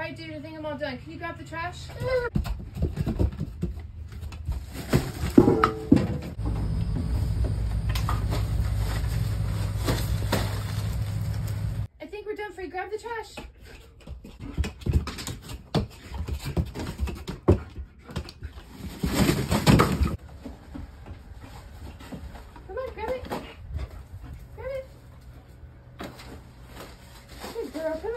Alright, dude, I think I'm all done. Can you grab the trash? I think we're done for you. Grab the trash. Grab it. They're okay.